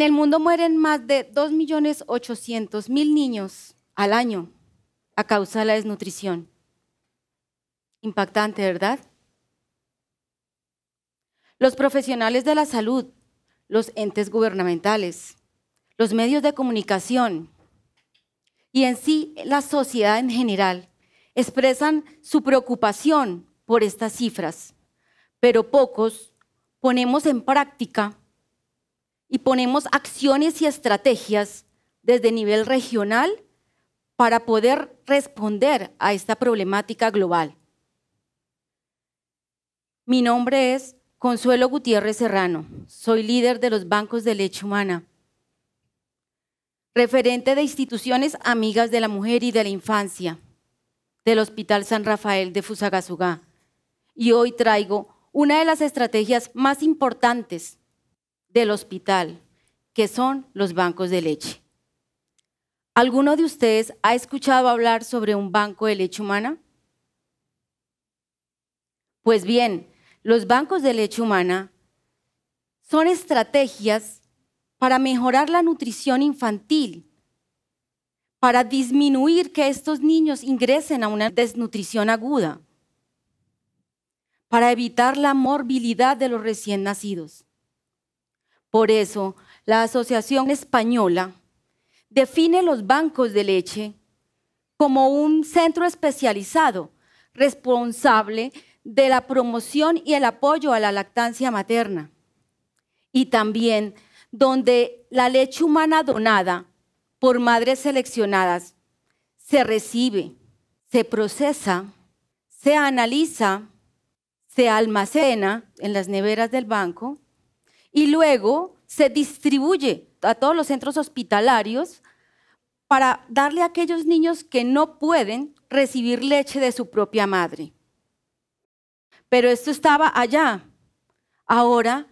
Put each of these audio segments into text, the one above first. En el mundo mueren más de 2.800.000 niños al año a causa de la desnutrición. Impactante, ¿verdad? Los profesionales de la salud, los entes gubernamentales, los medios de comunicación y en sí la sociedad en general expresan su preocupación por estas cifras, pero pocos ponemos en práctica y ponemos acciones y estrategias desde nivel regional para poder responder a esta problemática global. Mi nombre es Consuelo Gutiérrez Serrano, soy líder de los bancos de leche humana, referente de instituciones amigas de la mujer y de la infancia, del Hospital San Rafael de Fusagasugá, y hoy traigo una de las estrategias más importantes del hospital, que son los bancos de leche. ¿Alguno de ustedes ha escuchado hablar sobre un banco de leche humana? Pues bien, los bancos de leche humana son estrategias para mejorar la nutrición infantil, para disminuir que estos niños ingresen a una desnutrición aguda, para evitar la morbilidad de los recién nacidos. Por eso, la Asociación Española define los bancos de leche como un centro especializado responsable de la promoción y el apoyo a la lactancia materna, y también donde la leche humana donada por madres seleccionadas se recibe, se procesa, se analiza, se almacena en las neveras del banco y luego se distribuye a todos los centros hospitalarios para darle a aquellos niños que no pueden recibir leche de su propia madre. Pero esto estaba allá. Ahora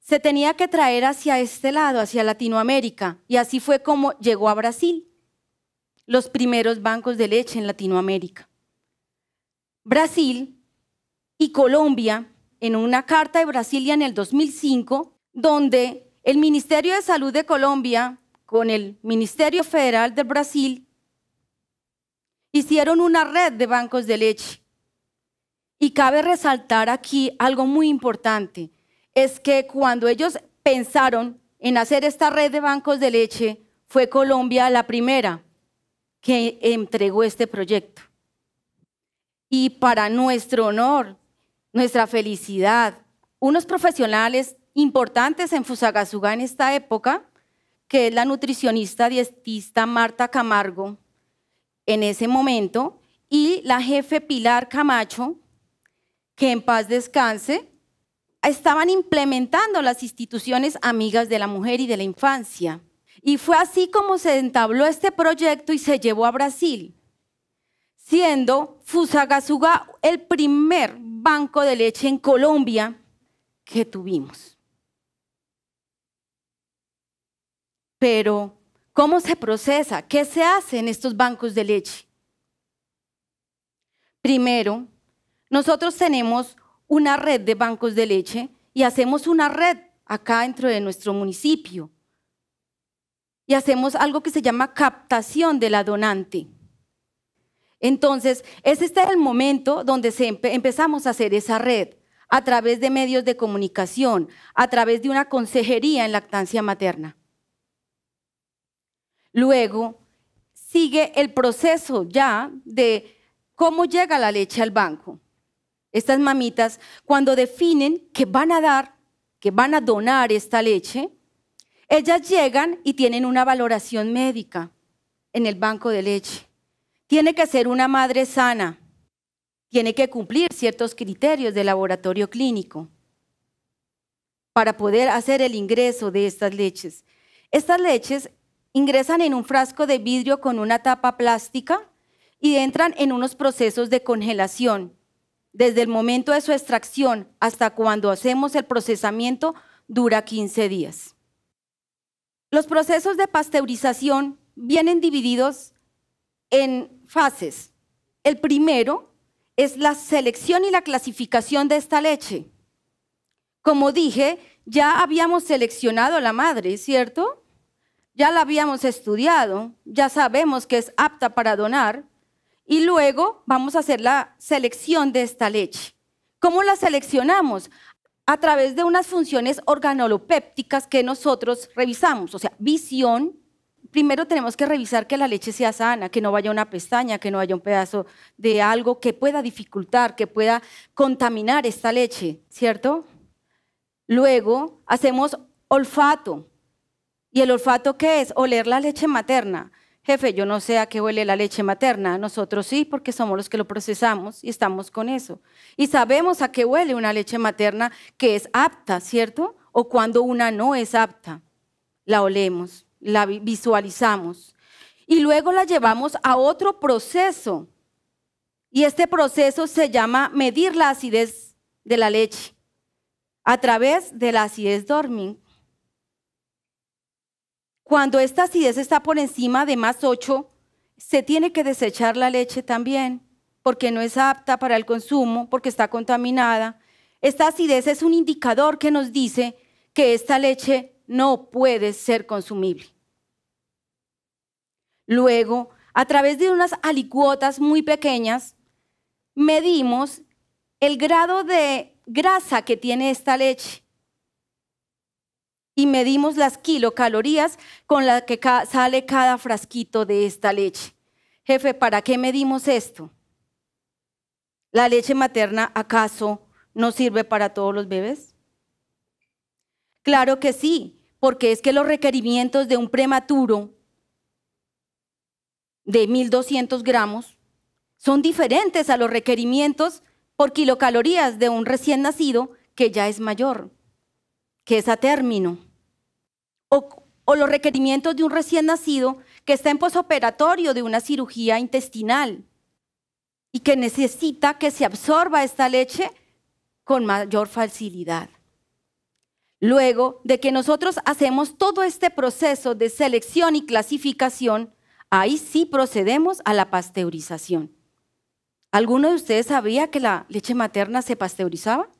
se tenía que traer hacia este lado, hacia Latinoamérica, y así fue como llegó a Brasil, los primeros bancos de leche en Latinoamérica. Brasil y Colombia, en una carta de Brasilia en el 2005, donde el Ministerio de Salud de Colombia con el Ministerio Federal del Brasil hicieron una red de bancos de leche. Y cabe resaltar aquí algo muy importante, es que cuando ellos pensaron en hacer esta red de bancos de leche, fue Colombia la primera que entregó este proyecto. Y para nuestro honor, nuestra felicidad, unos profesionales importantes en Fusagasugá en esta época, que es la nutricionista dietista Marta Camargo, en ese momento, y la jefe Pilar Camacho, que en paz descanse, estaban implementando las instituciones amigas de la mujer y de la infancia. Y fue así como se entabló este proyecto y se llevó a Brasil, siendo Fusagasugá el primer banco de leche en Colombia que tuvimos. Pero, ¿cómo se procesa? ¿Qué se hace en estos bancos de leche? Primero, nosotros tenemos una red de bancos de leche y hacemos una red acá dentro de nuestro municipio. Y hacemos algo que se llama captación de la donante. Entonces, ese es el momento donde empezamos a hacer esa red a través de medios de comunicación, a través de una consejería en lactancia materna. Luego, sigue el proceso ya de cómo llega la leche al banco. Estas mamitas, cuando definen que van a dar, que van a donar esta leche, ellas llegan y tienen una valoración médica en el banco de leche. Tiene que ser una madre sana, tiene que cumplir ciertos criterios de laboratorio clínico para poder hacer el ingreso de estas leches. Estas leches ingresan en un frasco de vidrio con una tapa plástica y entran en unos procesos de congelación, desde el momento de su extracción hasta cuando hacemos el procesamiento dura 15 días. Los procesos de pasteurización vienen divididos en fases. El primero es la selección y la clasificación de esta leche. Como dije, Ya habíamos seleccionado a la madre, ¿cierto? Ya la habíamos estudiado, ya sabemos que es apta para donar y luego vamos a hacer la selección de esta leche. ¿Cómo la seleccionamos? A través de unas funciones organolépticas que nosotros revisamos, o sea, visión. Primero tenemos que revisar que la leche sea sana, que no vaya una pestaña, que no haya un pedazo de algo que pueda dificultar, que pueda contaminar esta leche, ¿cierto? Luego hacemos olfato. ¿Y el olfato qué es? Oler la leche materna. Jefe, yo no sé a qué huele la leche materna. Nosotros sí, porque somos los que lo procesamos y estamos con eso. Y sabemos a qué huele una leche materna que es apta, ¿cierto? O cuando una no es apta. La olemos, la visualizamos. Y luego la llevamos a otro proceso. Y este proceso se llama medir la acidez de la leche a través de la acidez Dorming. Cuando esta acidez está por encima de más 8, se tiene que desechar la leche también, porque no es apta para el consumo, porque está contaminada. Esta acidez es un indicador que nos dice que esta leche no puede ser consumible. Luego, a través de unas alicuotas muy pequeñas, medimos el grado de grasa que tiene esta leche. Y medimos las kilocalorías con las que sale cada frasquito de esta leche. Jefe, ¿para qué medimos esto? ¿La leche materna acaso no sirve para todos los bebés? Claro que sí, porque es que los requerimientos de un prematuro de 1.200 gramos son diferentes a los requerimientos por kilocalorías de un recién nacido que ya es mayor, que es a término, o los requerimientos de un recién nacido que está en posoperatorio de una cirugía intestinal y que necesita que se absorba esta leche con mayor facilidad. Luego de que nosotros hacemos todo este proceso de selección y clasificación, ahí sí procedemos a la pasteurización. ¿Alguno de ustedes sabía que la leche materna se pasteurizaba?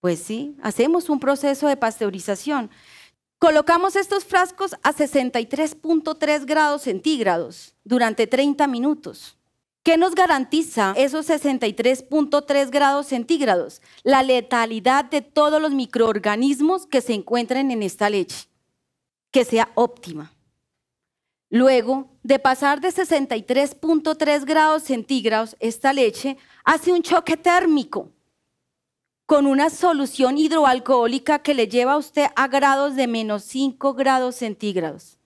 Pues sí, hacemos un proceso de pasteurización. Colocamos estos frascos a 63.3 grados centígrados durante 30 minutos. ¿Qué nos garantiza esos 63.3 grados centígrados? La letalidad de todos los microorganismos que se encuentren en esta leche, que sea óptima. Luego, de pasar de 63.3 grados centígrados, esta leche hace un choque térmico con una solución hidroalcohólica que le lleva a usted a grados de menos 5 grados centígrados.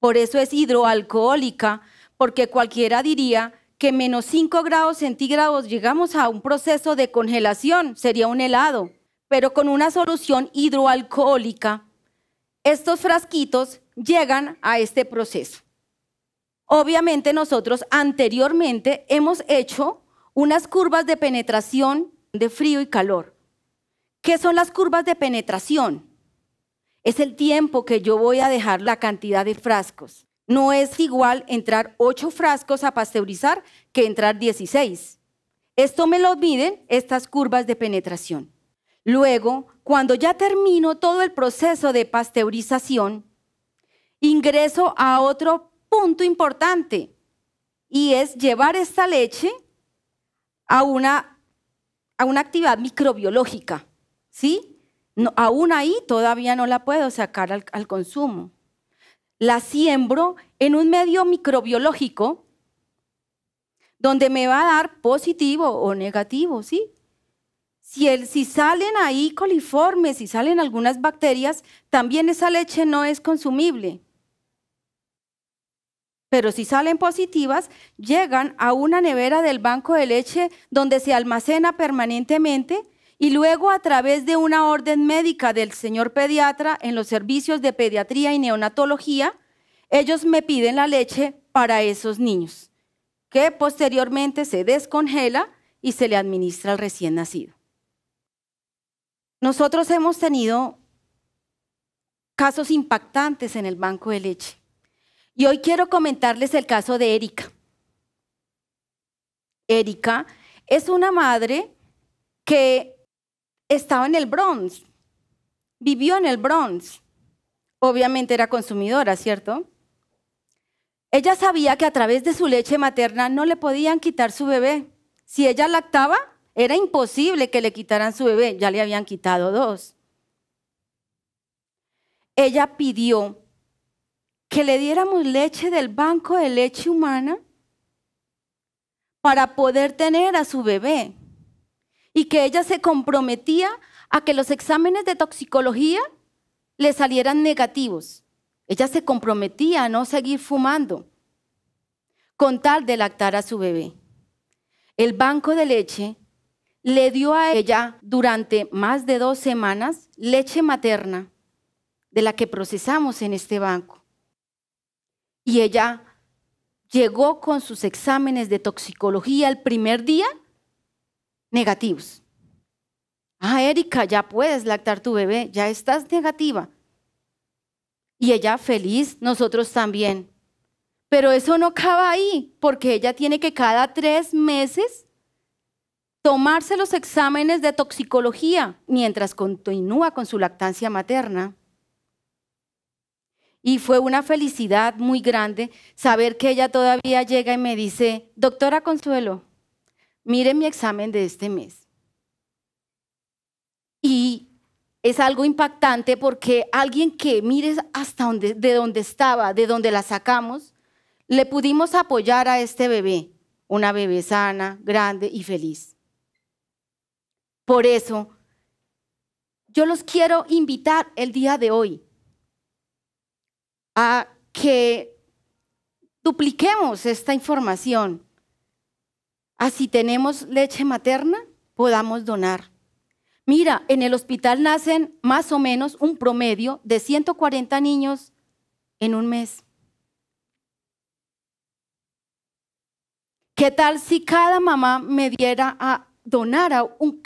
Por eso es hidroalcohólica, porque cualquiera diría que menos 5 grados centígrados llegamos a un proceso de congelación, sería un helado, pero con una solución hidroalcohólica, estos frasquitos llegan a este proceso. Obviamente nosotros anteriormente hemos hecho unas curvas de penetración de frío y calor. ¿Qué son las curvas de penetración? Es el tiempo que yo voy a dejar la cantidad de frascos. No es igual entrar 8 frascos a pasteurizar que entrar 16. Esto me lo miden estas curvas de penetración. Luego, cuando ya termino todo el proceso de pasteurización, ingreso a otro punto importante y es llevar esta leche a una actividad microbiológica, ¿sí? No, aún ahí todavía no la puedo sacar al consumo. La siembro en un medio microbiológico donde me va a dar positivo o negativo, ¿sí? Si salen ahí coliformes, si salen algunas bacterias, también esa leche no es consumible. Pero si salen positivas, llegan a una nevera del banco de leche donde se almacena permanentemente y luego a través de una orden médica del señor pediatra en los servicios de pediatría y neonatología, ellos me piden la leche para esos niños, que posteriormente se descongela y se le administra al recién nacido. Nosotros hemos tenido casos impactantes en el banco de leche. Y hoy quiero comentarles el caso de Erika. Erika es una madre que estaba en el Bronx, vivió en el Bronx. Obviamente era consumidora, ¿cierto? Ella sabía que a través de su leche materna no le podían quitar su bebé. Si ella lactaba, era imposible que le quitaran su bebé, ya le habían quitado dos. Ella pidió que le diéramos leche del banco de leche humana para poder tener a su bebé, y que ella se comprometía a que los exámenes de toxicología le salieran negativos. Ella se comprometía a no seguir fumando con tal de lactar a su bebé. El banco de leche le dio a ella durante más de 2 semanas leche materna de la que procesamos en este banco. Y ella llegó con sus exámenes de toxicología el primer día negativos. Ah, Erika, ya puedes lactar tu bebé, ya estás negativa. Y ella feliz, nosotros también. Pero eso no acaba ahí, porque ella tiene que cada 3 meses tomarse los exámenes de toxicología mientras continúa con su lactancia materna. Y fue una felicidad muy grande saber que ella todavía llega y me dice: doctora Consuelo, mire mi examen de este mes. Y es algo impactante porque alguien que mire hasta donde, de donde estaba, de donde la sacamos, le pudimos apoyar a este bebé, una bebé sana, grande y feliz. Por eso, yo los quiero invitar el día de hoy a que dupliquemos esta información. Así tenemos leche materna, podamos donar. Mira, en el hospital nacen más o menos un promedio de 140 niños en un mes. ¿Qué tal si cada mamá me diera a donar,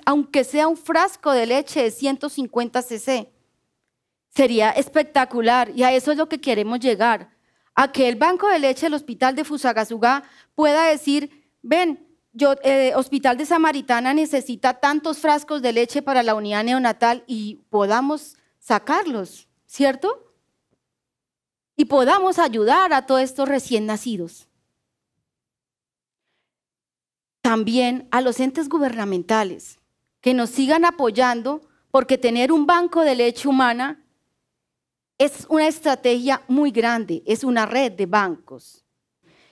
aunque sea un frasco de leche de 150 cc? Sería espectacular, y a eso es lo que queremos llegar, a que el banco de leche del Hospital de Fusagasugá pueda decir: ven, yo, Hospital de Samaritana necesita tantos frascos de leche para la unidad neonatal, y podamos sacarlos, ¿cierto? Y podamos ayudar a todos estos recién nacidos. También a los entes gubernamentales, que nos sigan apoyando, porque tener un banco de leche humana es una estrategia muy grande, es una red de bancos.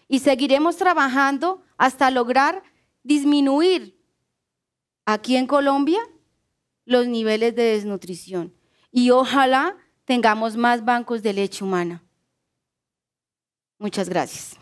Y seguiremos trabajando hasta lograr disminuir aquí en Colombia los niveles de desnutrición. Y ojalá tengamos más bancos de leche humana. Muchas gracias.